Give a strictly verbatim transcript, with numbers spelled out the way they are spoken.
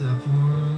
the poor.